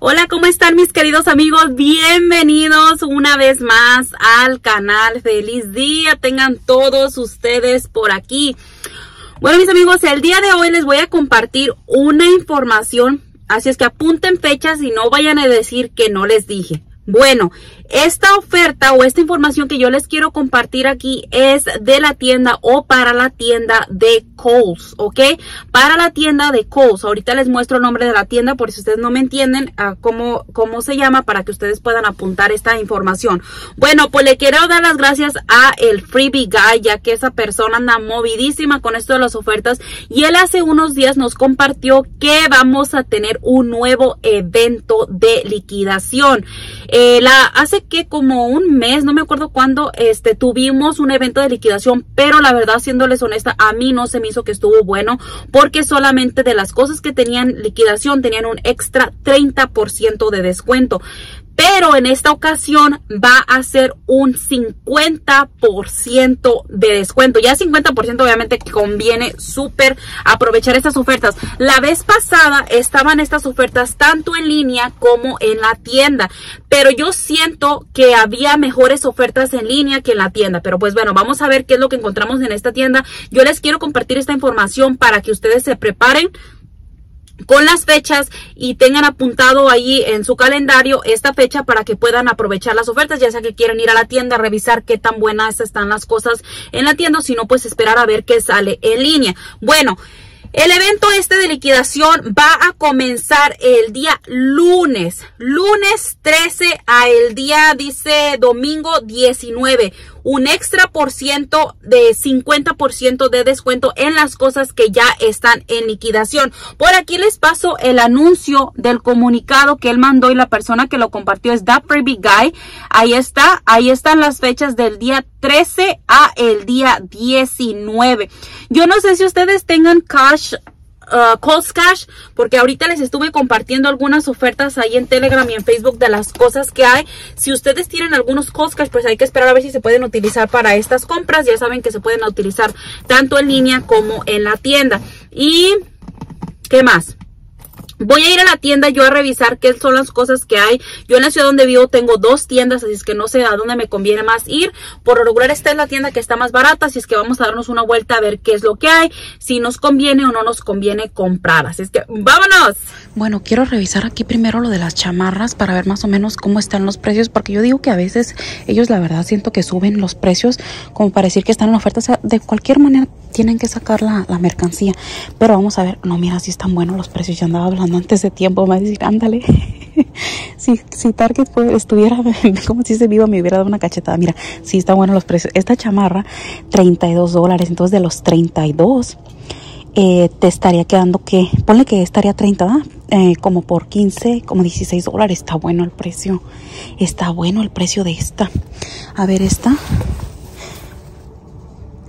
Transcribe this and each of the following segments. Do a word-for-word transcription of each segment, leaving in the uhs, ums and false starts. Hola, ¿cómo están mis queridos amigos? Bienvenidos una vez más al canal. Feliz día tengan todos ustedes por aquí. Bueno, mis amigos, el día de hoy les voy a compartir una información, así es que apunten fechas y no vayan a decir que no les dije. Bueno, esta oferta o esta información que yo les quiero compartir aquí es de la tienda o para la tienda de Kohl's, ¿ok? Para la tienda de Kohl's. Ahorita les muestro el nombre de la tienda por si ustedes no me entienden uh, cómo, cómo se llama, para que ustedes puedan apuntar esta información. Bueno, pues le quiero dar las gracias a el Freebie Guy, ya que esa persona anda movidísima con esto de las ofertas. Y él hace unos días nos compartió que vamos a tener un nuevo evento de liquidación. Eh, la, hace que como un mes, no me acuerdo cuándo, este, tuvimos un evento de liquidación, pero la verdad, siéndoles honesta, a mí no se me hizo que estuvo bueno, porque solamente de las cosas que tenían liquidación, tenían un extra treinta por ciento de descuento. Pero en esta ocasión va a ser un cincuenta por ciento de descuento. Ya cincuenta por ciento obviamente conviene súper aprovechar estas ofertas. La vez pasada estaban estas ofertas tanto en línea como en la tienda, pero yo siento que había mejores ofertas en línea que en la tienda. Pero pues bueno, vamos a ver qué es lo que encontramos en esta tienda. Yo les quiero compartir esta información para que ustedes se preparen con las fechas y tengan apuntado ahí en su calendario esta fecha para que puedan aprovechar las ofertas, ya sea que quieran ir a la tienda a revisar qué tan buenas están las cosas en la tienda, sino pues esperar a ver qué sale en línea. Bueno, el evento este de liquidación va a comenzar el día lunes, lunes trece a el día, dice, domingo diecinueve. Un extra por ciento de cincuenta por ciento de descuento en las cosas que ya están en liquidación. Por aquí les paso el anuncio del comunicado que él mandó, y la persona que lo compartió es That Privy Guy. Ahí está, ahí están las fechas del día trece a el día diecinueve. Yo no sé si ustedes tengan cash, Uh, Coscash, porque ahorita les estuve compartiendo algunas ofertas ahí en Telegram y en Facebook de las cosas que hay. Si ustedes tienen algunos Coscash, pues hay que esperar a ver si se pueden utilizar para estas compras. Ya saben que se pueden utilizar tanto en línea como en la tienda. ¿Y qué más? Voy a ir a la tienda yo a revisar qué son las cosas que hay. Yo en la ciudad donde vivo tengo dos tiendas, así es que no sé a dónde me conviene más ir. Por lo regular esta es la tienda que está más barata, así es que vamos a darnos una vuelta a ver qué es lo que hay, si nos conviene o no nos conviene comprar. Así es que ¡vámonos! Bueno, quiero revisar aquí primero lo de las chamarras para ver más o menos cómo están los precios, porque yo digo que a veces ellos, la verdad, siento que suben los precios como para decir que están en oferta. O sea, de cualquier manera tienen que sacar la, la mercancía. Pero vamos a ver. No, mira, si están buenos los precios. Ya andaba hablando antes de tiempo, me va a decir, ándale. si, si Target pues, estuviera, como si se viva, me hubiera dado una cachetada. Mira, sí están buenos los precios. Esta chamarra, treinta y dos dólares. Entonces, de los treinta y dos, eh, te estaría quedando que, ponle que estaría treinta, eh, como por quince, como dieciséis dólares. Está bueno el precio. Está bueno el precio de esta. A ver, esta.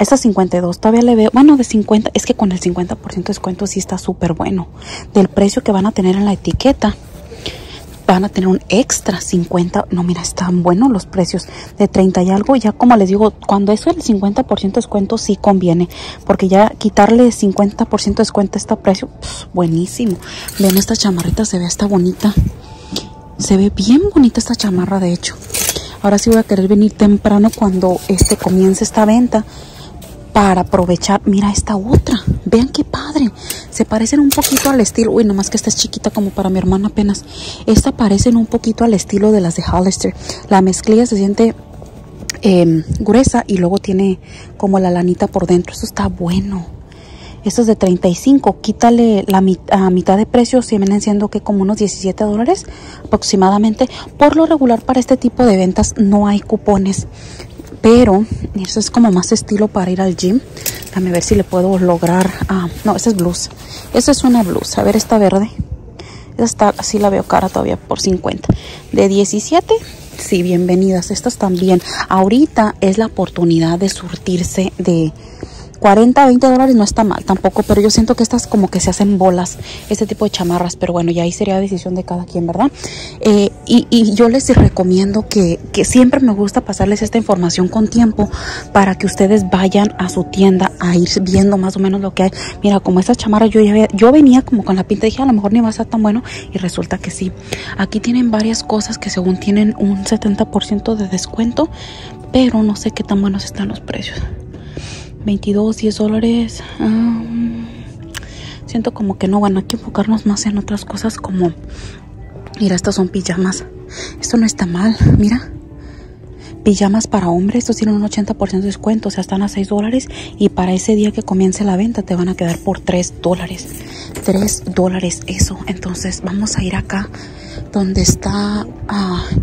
Esta cincuenta y dos, todavía le veo, bueno, de cincuenta, es que con el cincuenta por ciento de descuento sí está súper bueno. Del precio que van a tener en la etiqueta, van a tener un extra cincuenta, no, mira, están buenos los precios, de treinta y algo. Ya como les digo, cuando es el cincuenta por ciento de descuento sí conviene, porque ya quitarle cincuenta por ciento de descuento a este precio, pues, buenísimo. Vean, esta chamarrita se ve hasta bonita, se ve bien bonita esta chamarra, de hecho. Ahora sí voy a querer venir temprano cuando este comience esta venta, para aprovechar. Mira esta otra, vean qué padre, se parecen un poquito al estilo, uy, nomás que esta es chiquita como para mi hermana apenas. Esta parecen un poquito al estilo de las de Hollister, la mezclilla se siente eh, gruesa y luego tiene como la lanita por dentro. Eso está bueno. Esto es de treinta y cinco, quítale la mit a mitad de precio, si vienen siendo que como unos diecisiete dólares aproximadamente. Por lo regular para este tipo de ventas no hay cupones, pero eso es como más estilo para ir al gym. Déjame ver si le puedo lograr. Ah, no, esa es blusa. Esa es una blusa. A ver, esta verde. Esta está, así la veo cara todavía por cincuenta. De diecisiete. Sí, bienvenidas. Estas también. Ahorita es la oportunidad de surtirse de cuarenta, veinte dólares no está mal tampoco, pero yo siento que estas como que se hacen bolas, este tipo de chamarras, pero bueno, ya ahí sería decisión de cada quien, ¿verdad? Eh, y, y yo les recomiendo que, que siempre me gusta pasarles esta información con tiempo para que ustedes vayan a su tienda a ir viendo más o menos lo que hay. Mira, como estas chamarras yo, ya, yo venía como con la pinta, dije a lo mejor ni va a estar tan bueno y resulta que sí. Aquí tienen varias cosas que según tienen un setenta por ciento de descuento, pero no sé qué tan buenos están los precios. veintidós, diez dólares. Um, siento como que no, bueno, hay que enfocarnos más en otras cosas como... Mira, estas son pijamas. Esto no está mal, mira. Pijamas para hombres, estos tienen un ochenta por ciento de descuento, o sea, están a seis dólares. Y para ese día que comience la venta te van a quedar por tres dólares. tres dólares eso. Entonces vamos a ir acá donde está... Uh,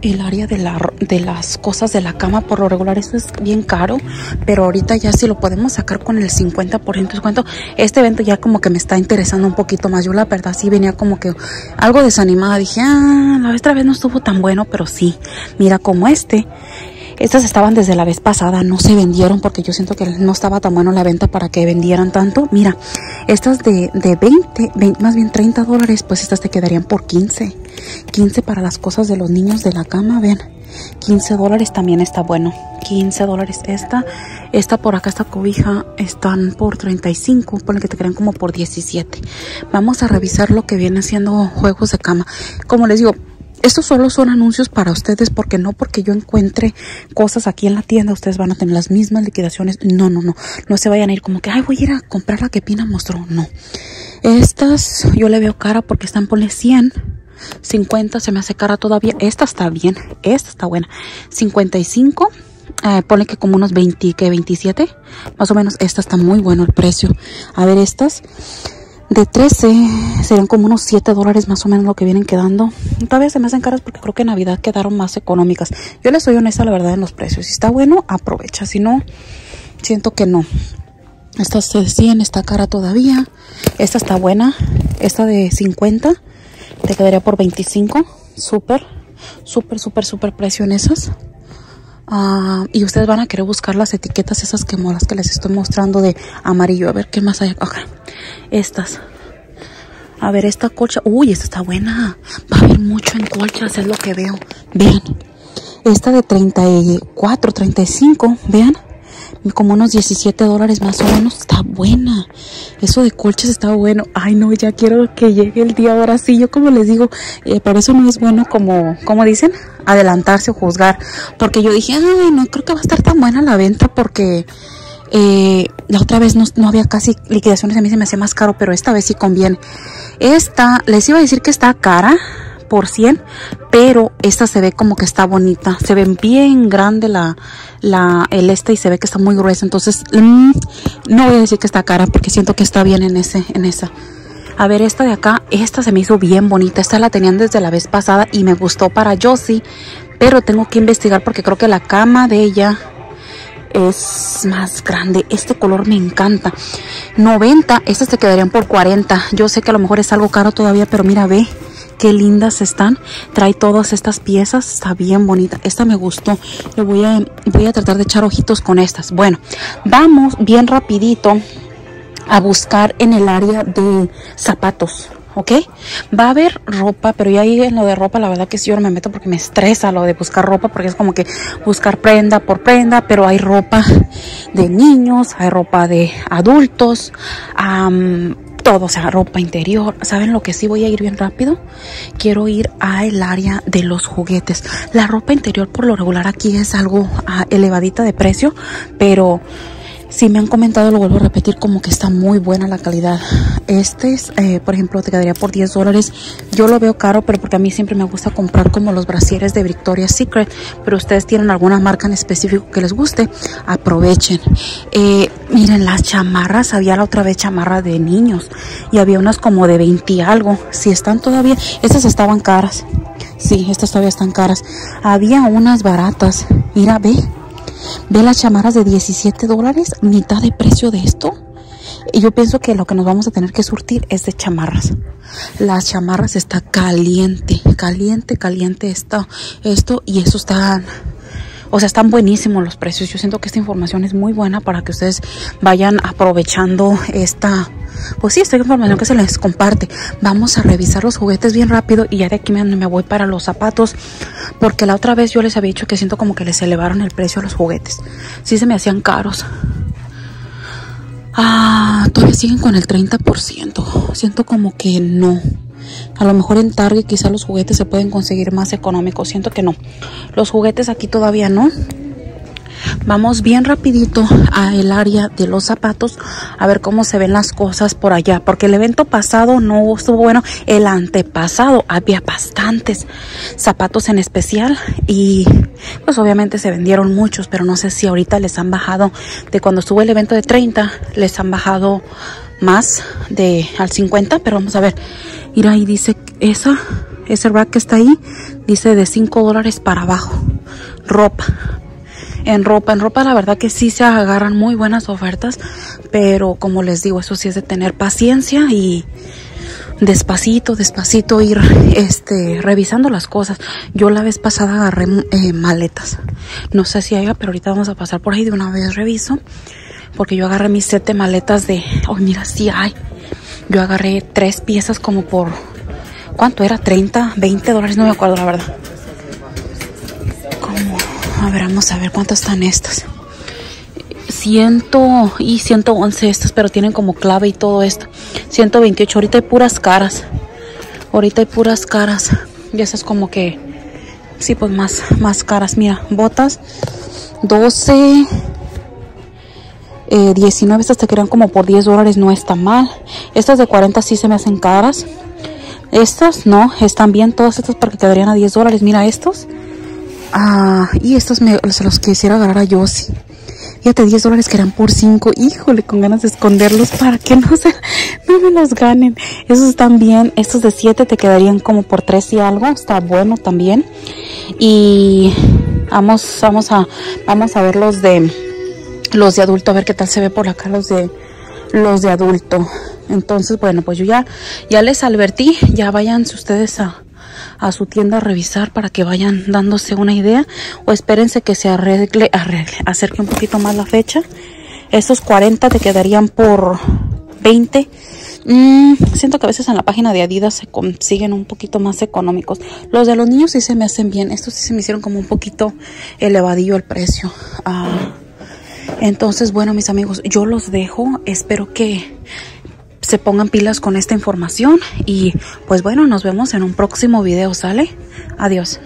el área de, la, de las cosas de la cama. Por lo regular eso es bien caro, pero ahorita ya si lo podemos sacar con el cincuenta por ciento de descuento, este evento ya como que me está interesando un poquito más. Yo la verdad sí venía como que algo desanimada, dije, ah, la otra vez no estuvo tan bueno, pero sí, mira, como este estas estaban desde la vez pasada, no se vendieron porque yo siento que no estaba tan bueno la venta para que vendieran tanto. Mira, estas de, de veinte, veinte, más bien treinta dólares, pues estas te quedarían por quince, quince para las cosas de los niños de la cama, ven, quince dólares también está bueno, quince dólares esta, esta por acá, esta cobija, están por treinta y cinco, por lo que te quedan como por diecisiete. Vamos a revisar lo que viene siendo juegos de cama. Como les digo, estos solo son anuncios para ustedes, porque no porque yo encuentre cosas aquí en la tienda ustedes van a tener las mismas liquidaciones. No, no, no. No se vayan a ir como que, ay, voy a ir a comprar la que Pina mostró. No. Estas yo le veo cara porque están, ponle cien, cincuenta, se me hace cara todavía. Esta está bien. Esta está buena. cincuenta y cinco. Eh, ponle que como unos veinte, que veintisiete. Más o menos. Esta está muy bueno el precio. A ver, estas. De trece serían como unos siete dólares más o menos lo que vienen quedando. Todavía se me hacen caras porque creo que en Navidad quedaron más económicas. Yo les soy honesta la verdad en los precios. Si está bueno, aprovecha. Si no, siento que no. Esta es de cien, está cara todavía. Esta está buena. Esta de cincuenta te quedaría por veinticinco. Súper, súper, súper, súper precio en esas. Uh, y ustedes van a querer buscar las etiquetas esas que molas que les estoy mostrando de amarillo. A ver qué más hay. Okay. Estas. A ver, esta colcha. Uy, esta está buena. Va a haber mucho en colchas, es lo que veo. Vean. Esta de treinta y cuatro, treinta y cinco. Vean. Como unos diecisiete dólares más o menos. Está buena. Eso de colchas está bueno. Ay, no, ya quiero que llegue el día. Ahora sí, yo como les digo, eh, para eso no es bueno como, como dicen, adelantarse o juzgar. Porque yo dije, ay, no creo que va a estar tan buena la venta porque... Eh, la otra vez no, no había casi liquidaciones, a mí se me hacía más caro, pero esta vez sí conviene. Esta, les iba a decir que está cara por cien, pero esta se ve como que está bonita, se ve bien grande la, la el este y se ve que está muy gruesa, entonces mmm, no voy a decir que está cara porque siento que está bien en ese, en esa. A ver, esta de acá, esta se me hizo bien bonita. Esta la tenían desde la vez pasada y me gustó para Josie, pero tengo que investigar porque creo que la cama de ella es más grande. Este color me encanta. noventa, estas te quedarían por cuarenta. Yo sé que a lo mejor es algo caro todavía, pero mira, ve qué lindas están. Trae todas estas piezas, está bien bonita. Esta me gustó. Le voy a, voy a tratar de echar ojitos con estas. Bueno, vamos bien rapidito a buscar en el área de zapatos. ¿Ok? Va a haber ropa, pero ya ahí en lo de ropa, la verdad que sí, yo no me meto porque me estresa lo de buscar ropa, porque es como que buscar prenda por prenda, pero hay ropa de niños, hay ropa de adultos, um, todo, o sea, ropa interior. ¿Saben lo que sí voy a ir bien rápido? Quiero ir al área de los juguetes. La ropa interior por lo regular aquí es algo uh, elevadita de precio, pero... si me han comentado, lo vuelvo a repetir, como que está muy buena la calidad. Este, es, eh, por ejemplo, te quedaría por diez dólares. Yo lo veo caro, pero porque a mí siempre me gusta comprar como los brasieres de Victoria's Secret. Pero ustedes tienen alguna marca en específico que les guste, aprovechen. Eh, miren, las chamarras. Había la otra vez chamarra de niños. Y había unas como de veinte y algo. Si están todavía, estas estaban caras. Sí, estas todavía están caras. Había unas baratas. Mira, ve. Ve las chamarras de diecisiete dólares, mitad de precio de esto. Y yo pienso que lo que nos vamos a tener que surtir es de chamarras. Las chamarras está caliente, caliente, caliente está esto y eso está... O sea, están buenísimos los precios. Yo siento que esta información es muy buena para que ustedes vayan aprovechando esta, pues sí, esta información que se les comparte. Vamos a revisar los juguetes bien rápido y ya de aquí me, me voy para los zapatos, porque la otra vez yo les había dicho que siento como que les elevaron el precio a los juguetes. Sí se me hacían caros. Ah, todavía siguen con el treinta por ciento. Siento como que no. A lo mejor en Target quizá los juguetes se pueden conseguir más económicos. Siento que no. Los juguetes aquí todavía no. Vamos bien rapidito al área de los zapatos, a ver cómo se ven las cosas por allá, porque el evento pasado no estuvo bueno. El antepasado había bastantes zapatos en especial y pues obviamente se vendieron muchos, pero no sé si ahorita les han bajado. De cuando estuvo el evento de treinta, les han bajado más de al cincuenta, pero vamos a ver. Mira, ahí dice esa, ese rack que está ahí, dice de cinco dólares para abajo. Ropa. En ropa, en ropa la verdad que sí se agarran muy buenas ofertas, pero como les digo, eso sí es de tener paciencia y despacito, despacito ir este, revisando las cosas. Yo la vez pasada agarré eh, maletas. No sé si haya, pero ahorita vamos a pasar por ahí de una vez, reviso. Porque yo agarré mis siete maletas de... Oh, mira, sí hay. Yo agarré tres piezas como por... ¿Cuánto era? ¿treinta? ¿veinte dólares? No me acuerdo, la verdad. Como... A ver, vamos a ver cuántas están estas. cien y ciento once estas, pero tienen como clave y todo esto. ciento veintiocho. Ahorita hay puras caras. Ahorita hay puras caras. Y esas como que... Sí, pues más, más caras. Mira, botas. doce... Eh, diecinueve, estas te quedan como por diez dólares, no está mal. Estas de cuarenta sí se me hacen caras. Estas no, están bien todas estas porque te darían a diez dólares. Mira estos. Ah, y estos me, se los quisiera agarrar a Yossi. Fíjate, diez dólares que eran por cinco. Híjole, con ganas de esconderlos para que no se, no me los ganen. Esos están bien. Estos de siete te quedarían como por tres y algo. Está bueno también. Y vamos, vamos, a, vamos a ver los de... Los de adulto, a ver qué tal se ve por acá los de los de adulto. Entonces, bueno, pues yo ya, ya les advertí. Ya váyanse ustedes a, a su tienda a revisar para que vayan dándose una idea. O espérense que se arregle, arregle, acerque un poquito más la fecha. Estos cuarenta te quedarían por veinte. Mm, siento que a veces en la página de Adidas se consiguen un poquito más económicos. Los de los niños sí se me hacen bien. Estos sí se me hicieron como un poquito elevadillo el precio. Ah... Entonces, bueno, mis amigos, yo los dejo. Espero que se pongan pilas con esta información. Y, pues bueno, nos vemos en un próximo video, ¿sale? Adiós.